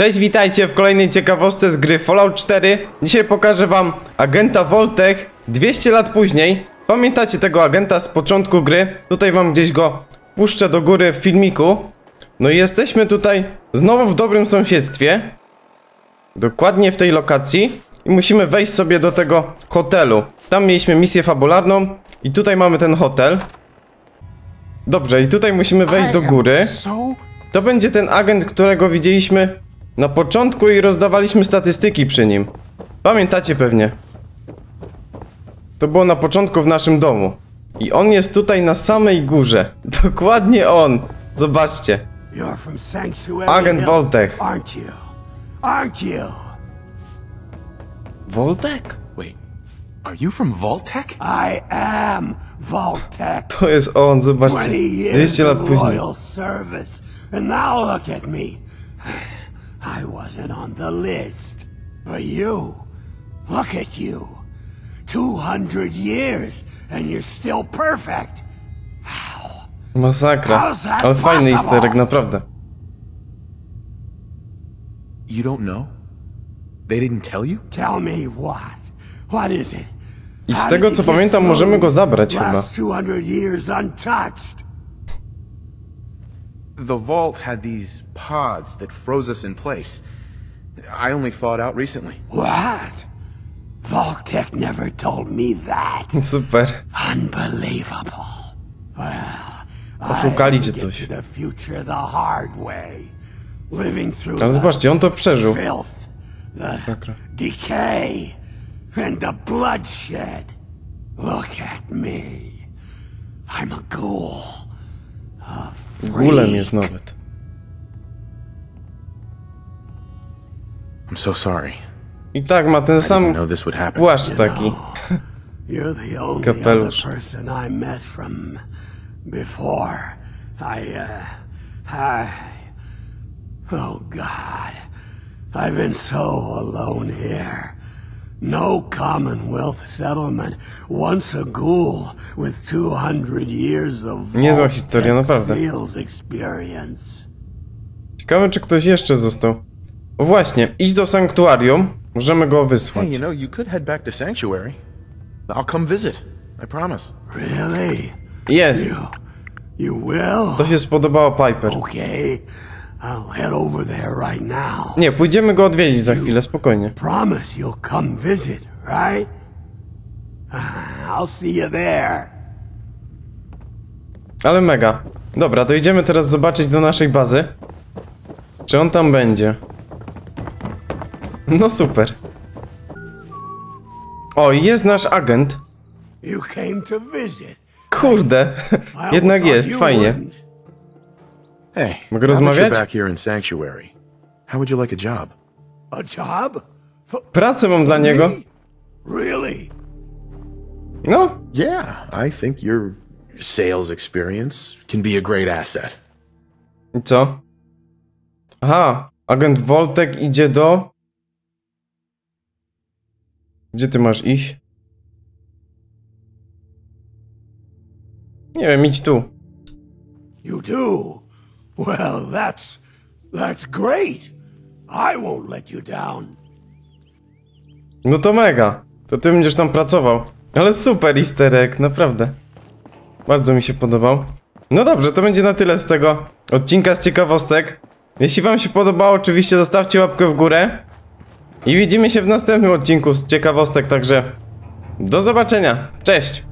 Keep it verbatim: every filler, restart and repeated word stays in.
Cześć, witajcie w kolejnej ciekawostce z gry Fallout cztery. Dzisiaj pokażę wam agenta Vault-Tec dwieście lat później. Pamiętacie tego agenta z początku gry? Tutaj wam gdzieś go puszczę do góry w filmiku. No i jesteśmy tutaj znowu w dobrym sąsiedztwie. Dokładnie w tej lokacji. I musimy wejść sobie do tego hotelu. Tam mieliśmy misję fabularną. I tutaj mamy ten hotel. Dobrze, i tutaj musimy wejść do góry. To będzie ten agent, którego widzieliśmy na początku i rozdawaliśmy statystyki przy nim. Pamiętacie pewnie. To było na początku w naszym domu. I on jest tutaj na samej górze. Dokładnie on. Zobaczcie. Agent Vault-Tec. Vault-Tec? Are you from Vault-Tec? I am Vault-Tec. To jest on, zobaczcie. dwieście lat później. And now look at me. I wasn't on the list. But you, look at you. two hundred years and you're still perfect. How? Masakra. Ale fajny easter egg, naprawdę. You don't know? They didn't tell you? Tell me what? What is it? I z tego co pamiętam, możemy go zabrać chyba. two hundred years untouched. The vault had these pods that froze us in place. I only thought out recently. What? Vault-Tec never told me that. Super. Unbelievable. Well, poszukali cię coś. The future the hard way. Living through. Ale zobaczcie, on to przeżył. Filth, the decay and the bloodshed. Look at me. I'm a ghoul. Gulem jest nawet. I'm so sorry. I tak ma ten sam płaszcz taki. You're the only Kapelusz. Other person I met from before. I, uh, I, oh God, I've been so alone here. No Commonwealth settlement. Once a ghoul with two hundred years of niezła historia, naprawdę. Ciekawe, czy ktoś jeszcze został. O właśnie, idź do sanktuarium. Możemy go wysłać. Hey, you know, you could head back to Sanctuary. I'll come visit. I promise. Really? Yes. You, you will? To się spodobało Piper. Okay. I'll head over there right now. Nie, pójdziemy go odwiedzić za chwilę, spokojnie. Promise you'll come visit, right? I'll see you there. Ale mega. Dobra, to idziemy teraz zobaczyć do naszej bazy. Czy on tam będzie? No super. O, jest nasz agent. Kurde, jednak jest, fajnie. Hey, mogę rozmawiać? Pracę mam dla niego. No? I co? Aha, agent Vault-Tec idzie do... Gdzie ty masz iść? Nie wiem, idź tu. You do. Well, that's that's great. I won't let you down. No to mega. To ty będziesz tam pracował. Ale super easter egg, naprawdę. Bardzo mi się podobał. No dobrze, to będzie na tyle z tego odcinka z ciekawostek. Jeśli wam się podobało, oczywiście zostawcie łapkę w górę. I widzimy się w następnym odcinku z ciekawostek, także do zobaczenia. Cześć!